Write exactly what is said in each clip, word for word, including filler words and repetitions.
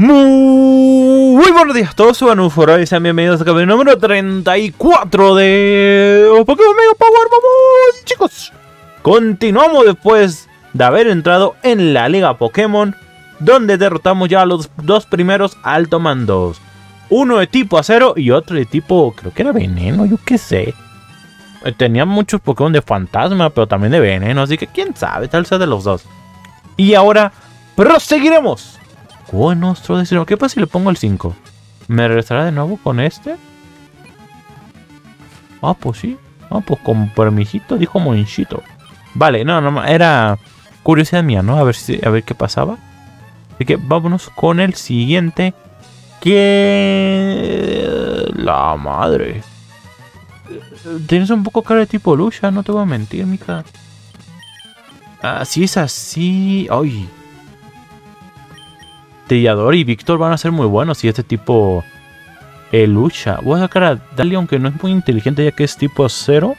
Muy buenos días a todos, soy Arnulfo Brother y sean bienvenidos al capítulo número treinta y cuatro de Pokémon Mega Power. Vamos, chicos. Continuamos después de haber entrado en la Liga Pokémon, donde derrotamos ya a los dos primeros alto mandos. Uno de tipo acero y otro de tipo, creo que era veneno, yo qué sé. Tenían muchos Pokémon de fantasma, pero también de veneno, así que quién sabe, tal sea de los dos. Y ahora proseguiremos con nuestro destino. ¿Qué pasa si le pongo el cinco? ¿Me regresará de nuevo con este? Ah, pues sí. Ah, pues con permisito, dijo Monchito. Vale, no, no, era curiosidad mía, ¿no? A ver, si, a ver qué pasaba. Así que vámonos con el siguiente. Que... la madre. Tienes un poco cara de tipo lucha, no te voy a mentir, mija. Ah, si es así... ¡Ay! Trillador y Víctor van a ser muy buenos si este tipo eh, lucha. Voy a sacar a Dali, aunque no es muy inteligente ya que es tipo acero.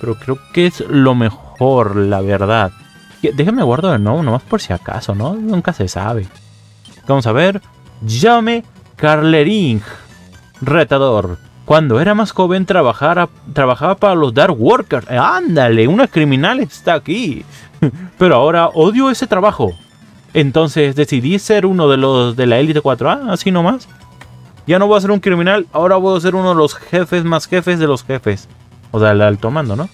Pero creo que es lo mejor, la verdad. Déjenme guardo de nuevo, nomás por si acaso, ¿no? Nunca se sabe. Vamos a ver. Llame Carlering. Retador. Cuando era más joven trabajara, trabajaba para los Dark Workers. Eh, ¡Ándale! Una criminal está aquí. Pero ahora odio ese trabajo. Entonces decidí ser uno de los de la Elite cuatro. Ah, así nomás. Ya no voy a ser un criminal, ahora voy a ser uno de los jefes más jefes de los jefes. O sea, el alto mando, ¿no?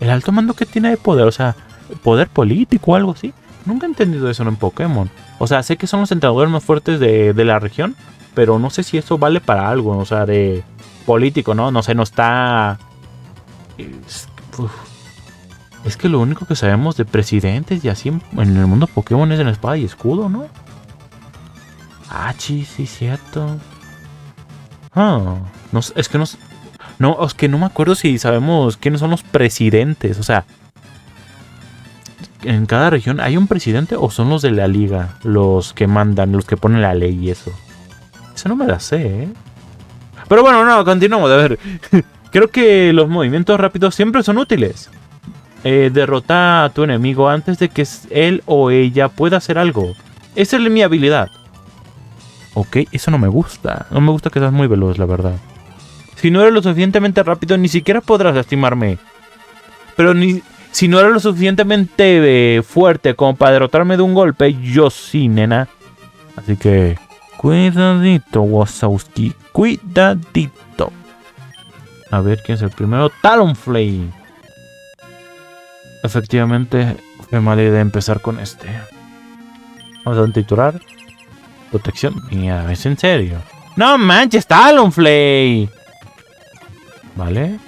El alto mando que tiene de poder, o sea, poder político o algo así. Nunca he entendido eso en Pokémon. O sea, sé que son los entrenadores más fuertes de, de la región, pero no sé si eso vale para algo, o sea, de político, ¿no? No sé, no está... Uf. Es que lo único que sabemos de presidentes y así en el mundo Pokémon es en Espada y Escudo, ¿no? Ah, sí, sí, cierto. Ah, no, es que no, no, es que no me acuerdo si sabemos quiénes son los presidentes. O sea, en cada región hay un presidente o son los de la liga los que mandan, los que ponen la ley y eso. Eso no me la sé, ¿eh? Pero bueno, no, continuamos. A ver, creo que los movimientos rápidos siempre son útiles. Eh, derrota a tu enemigo antes de que él o ella pueda hacer algo. Esa es mi habilidad. Ok, eso no me gusta. No me gusta que seas muy veloz, la verdad. Si no eres lo suficientemente rápido, ni siquiera podrás lastimarme. Pero ni, si no eres lo suficientemente eh, fuerte como para derrotarme de un golpe, yo sí, nena. Así que... cuidadito, Wazowski. Cuidadito. A ver, ¿quién es el primero? Talonflame. Efectivamente, fue mala idea empezar con este. Vamos a un titular. Protección. Mira, es en serio. ¡No manches, Talonflame! Vale.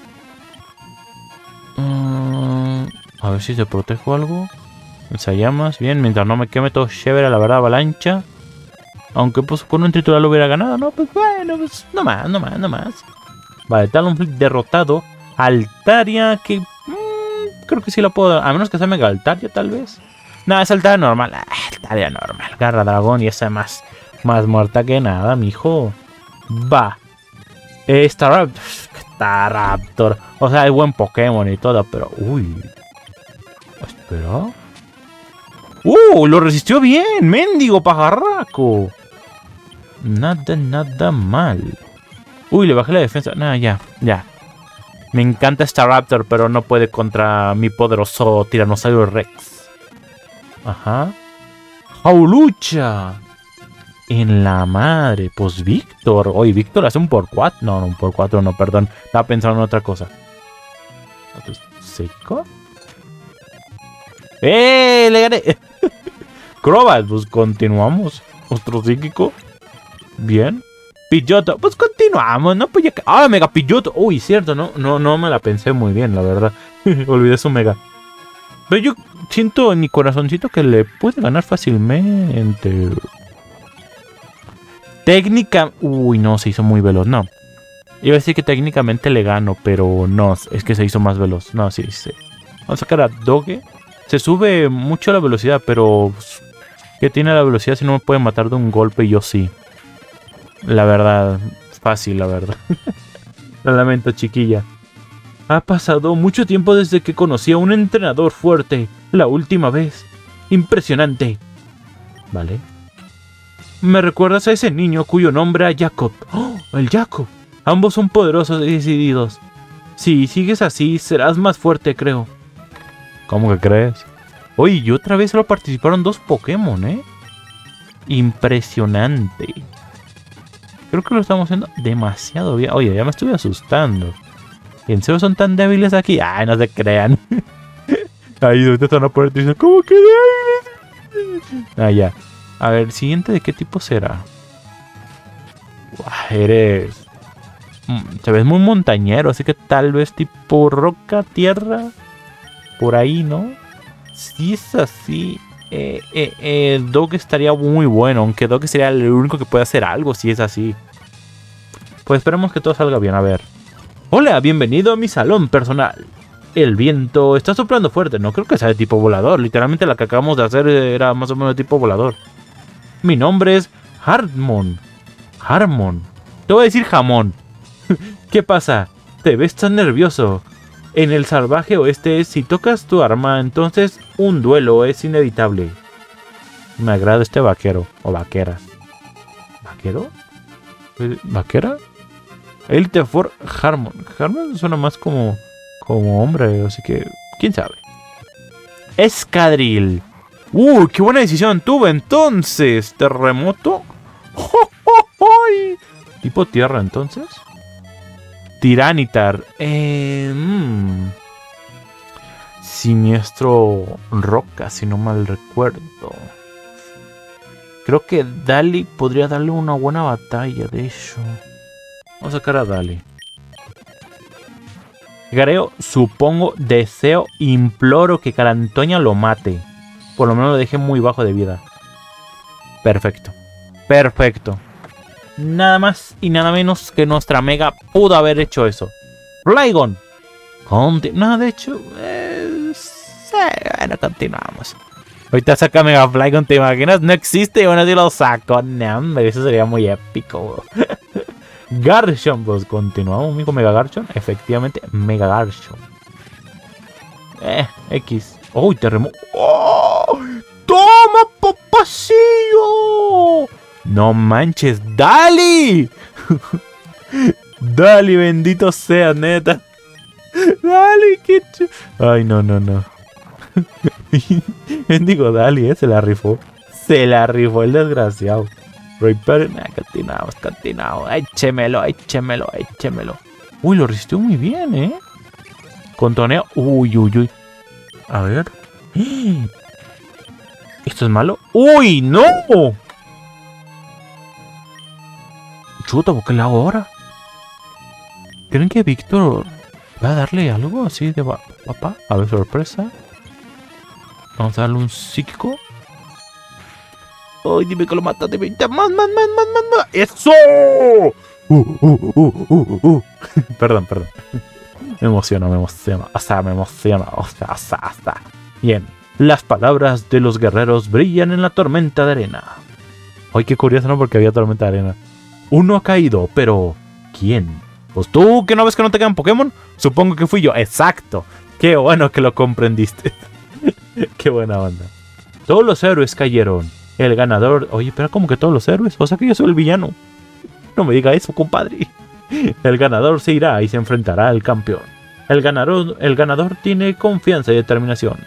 Um, a ver si te protejo algo. Ensayamas. Bien, mientras no me queme todo chévere, la verdad, avalancha. Aunque pues con un titular lo hubiera ganado, ¿no? Pues bueno, pues no más, no más, no más. Vale, Talonflame derrotado. Altaria, que... creo que sí la puedo... a menos que sea Mega Altaria, tal vez. No, es Altaria normal. Ah, Altaria normal. Garra Dragón y esa más... más muerta que nada, mijo. Va. Eh, Staraptor. Staraptor. O sea, es buen Pokémon y todo, pero... uy. Espera. ¡Uh! Lo resistió bien. Mendigo pajarraco. Nada, nada mal. Uy, le bajé la defensa. No, ya, ya. Me encanta Staraptor, pero no puede contra mi poderoso Tiranosaurio Rex. Ajá. Hawlucha. En la madre. Pues Víctor. Oye, Víctor hace un por cuatro. No, no, un por cuatro no, perdón. Estaba pensando en otra cosa. ¿Seco? ¡Eh! Le gané. Crobat, pues continuamos. Otro psíquico. Bien. Pilloto, pues continuamos, ¿no? Pues ya... ah, Mega Pilloto. Uy, cierto, ¿no? No, no me la pensé muy bien, la verdad. Olvidé su Mega. Pero yo siento en mi corazoncito que le puede ganar fácilmente. Técnica... uy, no, se hizo muy veloz, no. Iba a decir que técnicamente le gano, pero no, es que se hizo más veloz. No, sí, sí. Vamos a sacar a Doge. Se sube mucho la velocidad, pero... ¿qué tiene la velocidad si no me puede matar de un golpe? Yo sí. La verdad, fácil, la verdad. Lo lamento, chiquilla. Ha pasado mucho tiempo desde que conocí a un entrenador fuerte. La última vez. Impresionante. Vale. Me recuerdas a ese niño cuyo nombre era Jacob. ¡Oh, el Jacob! Ambos son poderosos y decididos. Si sigues así, serás más fuerte, creo. ¿Cómo que crees? Oye, y otra vez solo participaron dos Pokémon, ¿eh? Impresionante. Creo que lo estamos haciendo demasiado bien. Oye, ya me estoy asustando. ¿En serio son tan débiles aquí? Ay, no se crean. Ahí ahorita están a poder decir, ¿cómo que débiles? Ah, ya. A ver, siguiente, ¿de qué tipo será? Uah, eres... Se ves muy montañero, así que tal vez tipo roca, tierra. Por ahí, ¿no? Si es así, eh, eh, eh, Dog estaría muy bueno. Aunque Dog sería el único que puede hacer algo si es así. Pues esperemos que todo salga bien, a ver. Hola, bienvenido a mi salón personal. El viento está soplando fuerte. No creo que sea de tipo volador. Literalmente la que acabamos de hacer era más o menos de tipo volador. Mi nombre es Harmon. Harmon. Te voy a decir jamón. ¿Qué pasa? Te ves tan nervioso. En el salvaje oeste, si tocas tu arma, entonces un duelo es inevitable. Me agrada este vaquero o vaquera. ¿Vaquero? ¿Vaquera? Elite cuatro Harmon. Harmon suena más como, como hombre, así que quién sabe. Escadril. ¡Uh! ¡Qué buena decisión tuve entonces! ¿Terremoto? ¡Oh, oh, oh! ¿Tipo tierra entonces? Tiranitar. Eh, mmm. Siniestro roca, si no mal recuerdo. Creo que Dali podría darle una buena batalla, de hecho. Vamos a sacar a Dali. Gareo, supongo, deseo, imploro que Carantoña lo mate. Por lo menos lo deje muy bajo de vida. Perfecto. Perfecto. Nada más y nada menos que nuestra Mega pudo haber hecho eso. Flygon. No, de hecho... Eh, bueno, continuamos. Ahorita saca Mega Flygon, ¿te imaginas? No existe y bueno, si lo saco. No, hombre, eso sería muy épico. Garchomp, pues continuamos, amigo. Mega Garchomp. Efectivamente, Mega Garchomp. Eh, X. ¡Uy, oh, terremoto! ¡Oh! ¡Toma, papacillo! ¡No manches! ¡Dali! ¡Dali, bendito sea, neta! ¡Dali, qué chulo! ¡Ay, no, no, no! Digo, Dali, ¿eh? Se la rifó. Se la rifó el desgraciado. Repair. Ah, continuamos, continuamos. Échemelo, échemelo, échemelo. Uy, lo resistió muy bien, ¿eh? Contoneo. Uy, uy, uy. A ver. ¿Esto es malo? ¡Uy, no! Chuta, ¿por qué le hago ahora? ¿Creen que Víctor va a darle algo así de papá? A ver, sorpresa. Vamos a darle un psíquico. ¡Ay, dime que lo mata! ¡Dime! ¡Más, más, más, más, más! ¡Eso! Uh, uh, uh, uh, uh. Perdón, perdón. Me emociono, me emociono. O sea, me emociono. O sea, o sea, o sea. Bien. Las palabras de los guerreros brillan en la tormenta de arena. Ay, qué curioso, ¿no? Porque había tormenta de arena. Uno ha caído, pero... ¿quién? Pues tú, que no ves que no te quedan Pokémon. Supongo que fui yo. ¡Exacto! ¡Qué bueno que lo comprendiste! ¡Qué buena onda! Todos los héroes cayeron. El ganador... Oye, pero como que todos los héroes. O sea que yo soy el villano. No me diga eso, compadre. El ganador se irá y se enfrentará al campeón. El ganador, el ganador tiene confianza y determinación.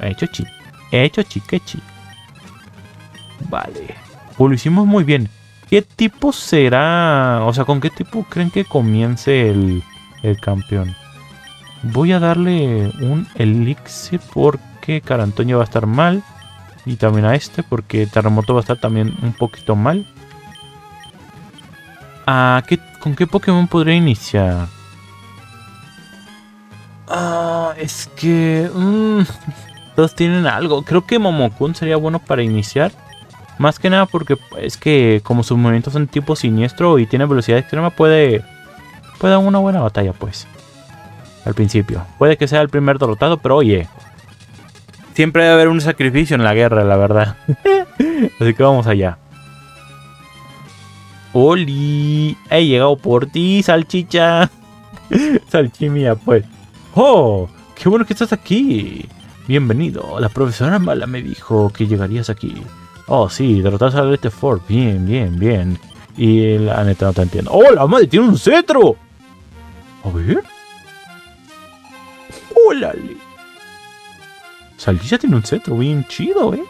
Hecho chi. Hecho chi, que chi. Vale. Pues lo hicimos muy bien. ¿Qué tipo será? O sea, ¿con qué tipo creen que comience el, el campeón? Voy a darle un elixir porque Carantoño va a estar mal. Y también a este porque Terremoto va a estar también un poquito mal. Ah, ¿qué, ¿Con qué Pokémon podría iniciar? Ah, es que... Mmm, todos tienen algo. Creo que Momokun sería bueno para iniciar. Más que nada porque es que como sus movimientos son tipo siniestro y tiene velocidad extrema, puede, puede dar una buena batalla, pues. Al principio. Puede que sea el primer derrotado, pero oye. Siempre debe haber un sacrificio en la guerra, la verdad. Así que vamos allá. ¡Oli! He llegado por ti, salchicha. Salchimia, pues. ¡Oh! ¡Qué bueno que estás aquí! Bienvenido. La profesora mala me dijo que llegarías aquí. Oh, sí, derrotas al Elite cuatro. Bien, bien, bien. Y la neta no te entiendo. ¡Oh, la madre! ¡Tiene un cetro! A ver. ¡Órale! Salchicha tiene un cetro bien chido, ¿eh?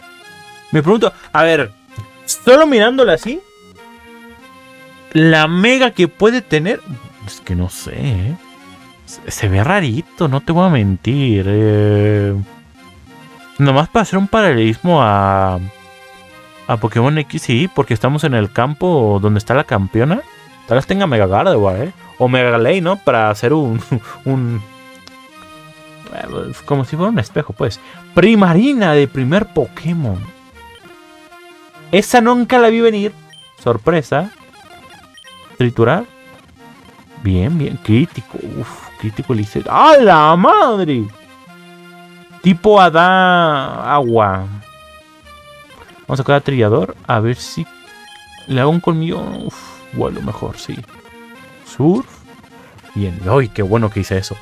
Me pregunto, a ver, solo mirándola así, la mega que puede tener... Es que no sé, ¿eh? Se ve rarito, no te voy a mentir. Eh, nomás para hacer un paralelismo a... a Pokémon X, sí, porque estamos en el campo donde está la campeona. Tal vez tenga Mega Gardevoir, ¿eh? O Mega Ley, ¿no? Para hacer un... un como si fuera un espejo, pues. Primarina de primer Pokémon. Esa nunca la vi venir. Sorpresa. Triturar. Bien, bien. Crítico. Uf, crítico le hice. ¡A la madre! Tipo Adá agua. Vamos a sacar Trillador. A ver si le hago un colmillo. Uf, bueno, mejor, sí. Surf. Bien. ¡Ay, qué bueno que hice eso!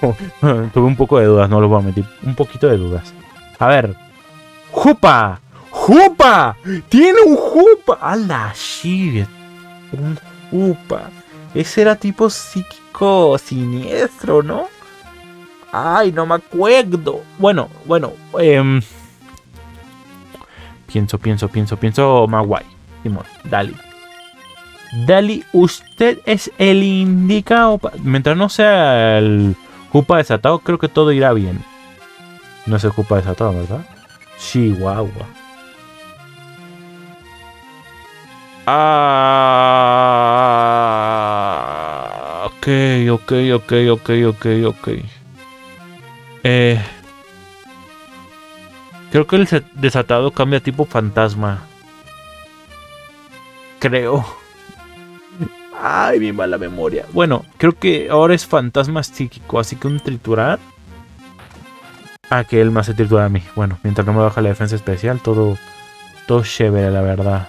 Tuve un poco de dudas, no lo voy a mentir. Un poquito de dudas. A ver. ¡Jupa! ¡Jupa! ¡Tiene un Jupa! ¡A la shit! Un Jupa. Ese era tipo psíquico siniestro, ¿no? ¡Ay, no me acuerdo! Bueno, bueno. Eh... Pienso, pienso, pienso, pienso, Maguay. Simón, dale. Dali, usted es el indicado. Mientras no sea el Jupa desatado, creo que todo irá bien. No es el Jupa desatado, ¿verdad? Chihuahua. Ah, ok, ok, ok, ok, ok, ok. Eh... Creo que el desatado cambia a tipo fantasma. Creo. Ay, mi mala memoria. Bueno, creo que ahora es fantasma psíquico. Así que un triturar. Ah, que él me hace triturar a mí. Bueno, mientras no me baja la defensa especial, todo, todo chévere, la verdad.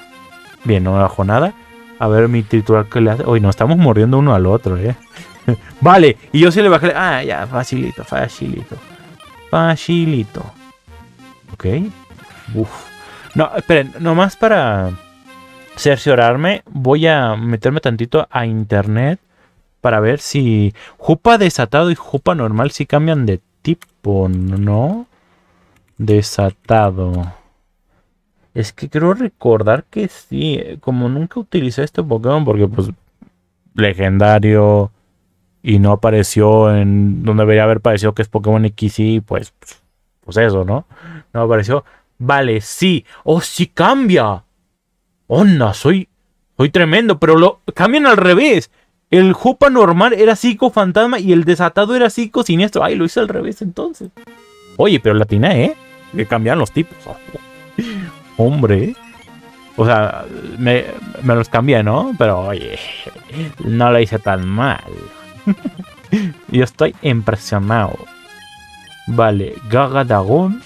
Bien, no me bajó nada. A ver mi triturar que le hace. Uy, nos estamos mordiendo uno al otro, eh. Vale, y yo sí le bajé. Ah, ya, facilito, facilito. Facilito. Ok. Uf. No, esperen, nomás para cerciorarme, voy a meterme tantito a internet para ver si Jupa desatado y Jupa normal si cambian de tipo, ¿no? Desatado. Es que quiero recordar que sí. Como nunca utilicé este Pokémon porque pues legendario y no apareció en donde debería haber parecido que es Pokémon X Y, pues... Pues eso, ¿no? No me pareció. Vale, sí. ¡Oh, sí cambia! ¡Onda! Soy, soy tremendo, pero lo cambian al revés. El Jupa normal era psico fantasma y el desatado era psico siniestro. ¡Ay, lo hice al revés entonces! Oye, pero latina, ¿eh? Le cambiaron los tipos. Hombre, ¿eh? O sea, me, me los cambié, ¿no? Pero, oye, no lo hice tan mal. Yo estoy impresionado. Vale, Gagadagón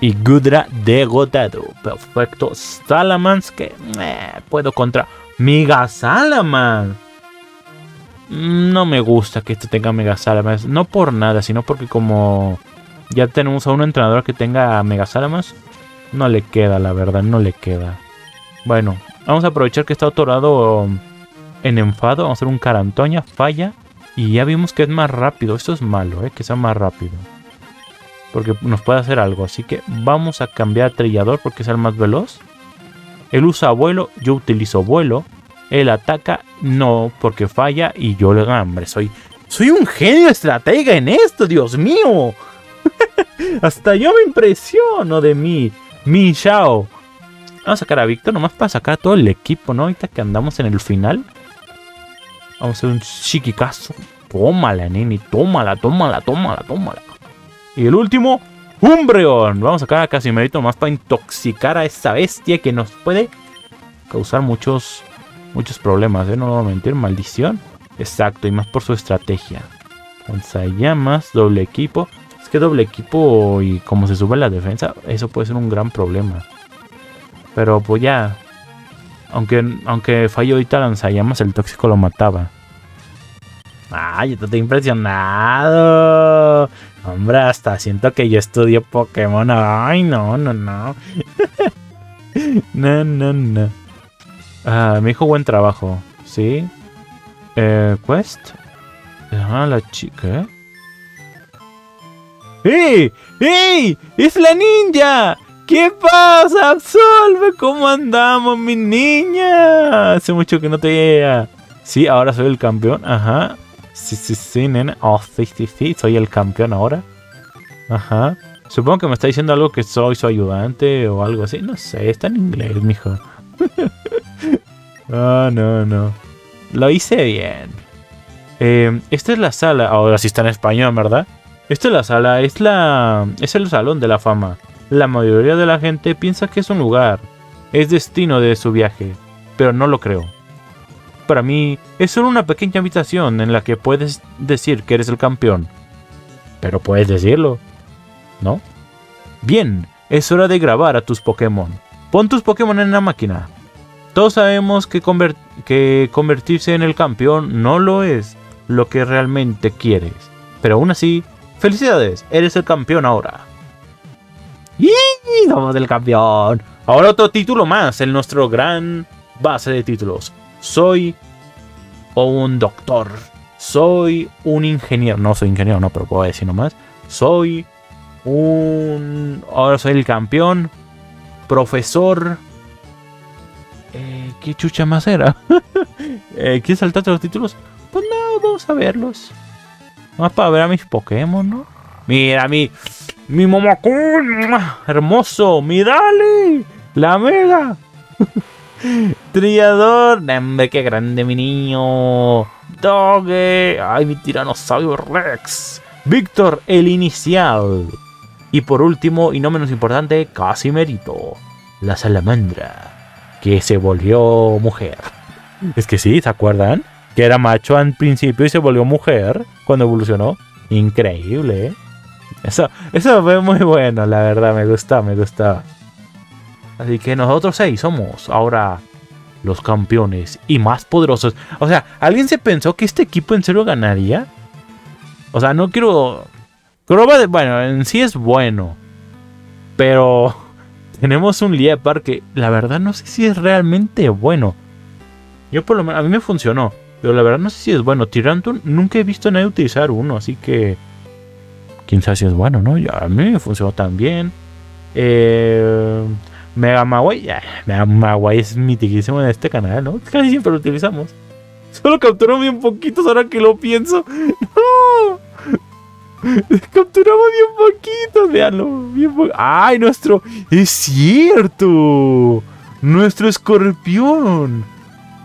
y Gudra degotado. Perfecto. Salamans que eh, puedo contra Mega Salamans. No me gusta que este tenga Mega Salamans. No por nada, sino porque como ya tenemos a un entrenador que tenga Mega Salamans, no le queda, la verdad, no le queda. Bueno, vamos a aprovechar que está otorgado en enfado. Vamos a hacer un Carantoña, falla. Y ya vimos que es más rápido. Esto es malo, ¿eh? Que sea más rápido. Porque nos puede hacer algo. Así que vamos a cambiar a Trillador porque es el más veloz. Él usa vuelo. Yo utilizo vuelo. Él ataca. No, porque falla. Y yo le gano. Hombre, soy, soy un genio estratega en esto. ¡Dios mío! Hasta yo me impresiono de mí. Mi Shao. Vamos a sacar a Víctor. Nomás para sacar a todo el equipo, ¿no? Ahorita que andamos en el final. Vamos a hacer un psiquicazo. Tómala, nene. Tómala, tómala, tómala, tómala. Y el último, Umbreon. Vamos a sacar a Casimerito más para intoxicar a esa bestia que nos puede causar muchos muchos problemas, ¿eh? No lo voy a mentir. Maldición. Exacto. Y más por su estrategia. Lanzallamas, doble equipo. Es que doble equipo y como se sube la defensa, eso puede ser un gran problema. Pero pues ya... Aunque, aunque falló ahorita lanzallamas, el tóxico lo mataba. ¡Ay, yo te he impresionado! Hombre, hasta siento que yo estudio Pokémon. ¡Ay, no, no, no! No, no, no. Ah, me dijo buen trabajo. ¿Sí? Eh, quest. Ah, la chica. ¡Ey! ¡Ey! ¡Es la ninja! ¿Qué pasa, Absol? ¿Cómo andamos, mi niña? Hace mucho que no te veía. Sí, ahora soy el campeón. Ajá. Sí, sí, sí, nena. Oh, sí, sí, sí. Soy el campeón ahora. Ajá. Supongo que me está diciendo algo que soy su ayudante o algo así. No sé, está en inglés, mijo. Ah, oh, no, no. Lo hice bien. Eh, esta es la sala. Ahora sí está en español, ¿verdad? Esta es la sala. Es la... Es el salón de la fama. La mayoría de la gente piensa que es un lugar, es destino de su viaje, pero no lo creo. Para mí, es solo una pequeña habitación en la que puedes decir que eres el campeón. Pero puedes decirlo, ¿no? Bien, es hora de grabar a tus Pokémon. Pon tus Pokémon en la máquina. Todos sabemos que, convert- que convertirse en el campeón no lo es lo que realmente quieres. Pero aún así, felicidades, eres el campeón ahora. ¡Y somos del campeón! Ahora otro título más en nuestro gran base de títulos. Soy un doctor. Soy un ingeniero. No soy ingeniero, no, pero puedo decir nomás. Soy un... Ahora soy el campeón. Profesor. Eh, ¿Qué chucha más era? eh, ¿Quieres saltarte los títulos? Pues no, vamos a verlos. Más para ver a mis Pokémon, ¿no? Mira, mi... ¡Mi Momocón! ¡Hermoso! ¡Mírale! ¡La Mega! ¡Trillador! ¡Hombre, qué grande, mi niño! ¡Doge! ¡Ay, mi tiranosaurio Rex! ¡Víctor, el inicial! Y por último, y no menos importante, Casimerito, la salamandra, que se volvió mujer. Es que sí, ¿se acuerdan? Que era macho al principio y se volvió mujer cuando evolucionó. Increíble, ¿eh? Eso, eso fue muy bueno, la verdad, me gusta, me gusta. Así que nosotros seis somos ahora los campeones y más poderosos. O sea, ¿alguien se pensó que este equipo en serio ganaría? O sea, no quiero... Crobat, bueno, en sí es bueno. Pero tenemos un Liepard que la verdad no sé si es realmente bueno. Yo por lo menos, a mí me funcionó. Pero la verdad no sé si es bueno. Tiranitar nunca he visto a nadie utilizar uno, así que... Quién sabe si es bueno, ¿no? Ya, a mí me funcionó tan bien. Eh, Mega Mawai. Eh, Mega Mawai es mitiquísimo en este canal, ¿no? Casi siempre lo utilizamos. Solo capturó bien poquitos ahora que lo pienso. ¡No! Capturamos bien poquitos, véanlo. Bien po ¡Ay, nuestro! ¡Es cierto! ¡Nuestro escorpión!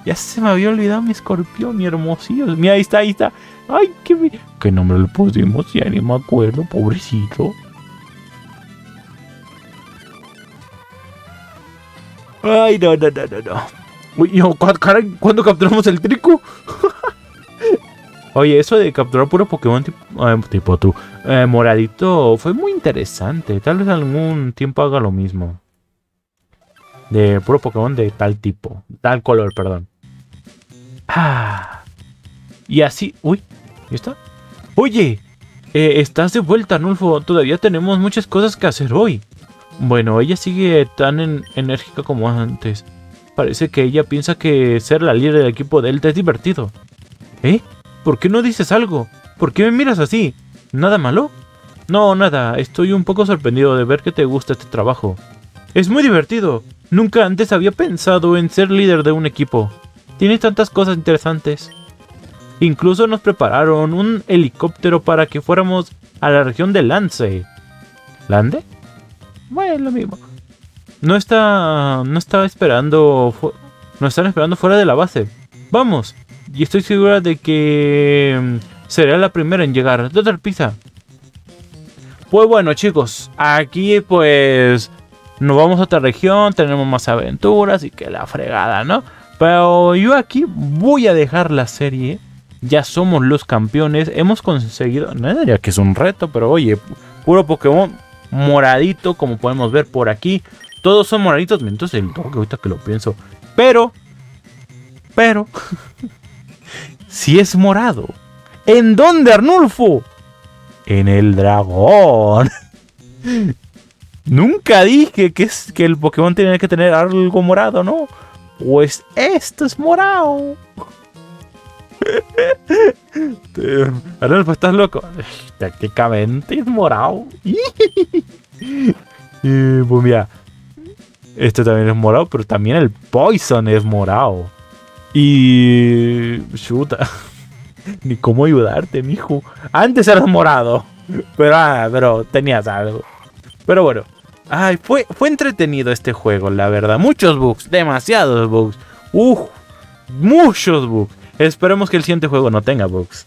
Ya se me había olvidado mi escorpión, mi hermosillo. Mira, ahí está, ahí está. Ay, qué... Me... ¿Qué nombre le pusimos? Ya ni me acuerdo, pobrecito. Ay, no, no, no, no, no. Uy, no, caray, ¿cuándo capturamos el Trico? Oye, eso de capturar puro Pokémon tipo, eh, tipo tú, eh, moradito, fue muy interesante. Tal vez algún tiempo haga lo mismo. De puro Pokémon de tal tipo, tal color, perdón. Ah... Y así... Uy, ¿ya está? Oye, eh, estás de vuelta, Arnulfo. Todavía tenemos muchas cosas que hacer hoy. Bueno, ella sigue tan en enérgica como antes. Parece que ella piensa que ser la líder del equipo Delta es divertido. ¿Eh? ¿Por qué no dices algo? ¿Por qué me miras así? ¿Nada malo? No, nada. Estoy un poco sorprendido de ver que te gusta este trabajo. Es muy divertido. Nunca antes había pensado en ser líder de un equipo. Tienes tantas cosas interesantes. Incluso nos prepararon un helicóptero para que fuéramos a la región de Lance. ¿Lande? Bueno, lo mismo. No está... No estaba esperando... Nos están esperando fuera de la base. ¡Vamos! Y estoy segura de que... será la primera en llegar. ¡De otra pizza! Pues bueno, chicos. Aquí, pues... nos vamos a otra región. Tenemos más aventuras y que la fregada, ¿no? Pero yo aquí voy a dejar la serie... Ya somos los campeones, hemos conseguido, no diría que es un reto, pero oye, puro Pokémon moradito, como podemos ver por aquí. Todos son moraditos, entonces el toque ahorita que lo pienso. Pero, pero, si es morado, ¿en dónde, Arnulfo? En el dragón. Nunca dije que, es, que el Pokémon tenía que tener algo morado, ¿no? Pues esto es morado. Arnulfo, ¿estás loco? Tácticamente es morado. Y pues mira, este también es morado, pero también el Poison es morado. Y... chuta. Ni cómo ayudarte, mijo. Antes eras morado. Pero ah, pero tenías algo. Pero bueno. Ay, fue, fue entretenido este juego, la verdad. Muchos bugs, demasiados bugs. Uf, muchos bugs. Esperemos que el siguiente juego no tenga bugs.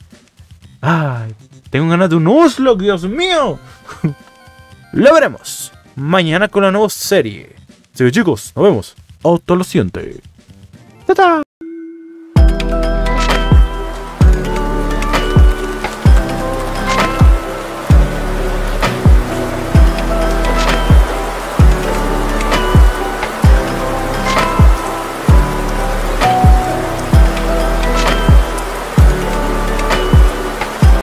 Ay, tengo ganas de un Nuzlocke, Dios mío. Lo veremos mañana con la nueva serie. Así que chicos, nos vemos. Hasta lo siguiente. ¡Ta-ta!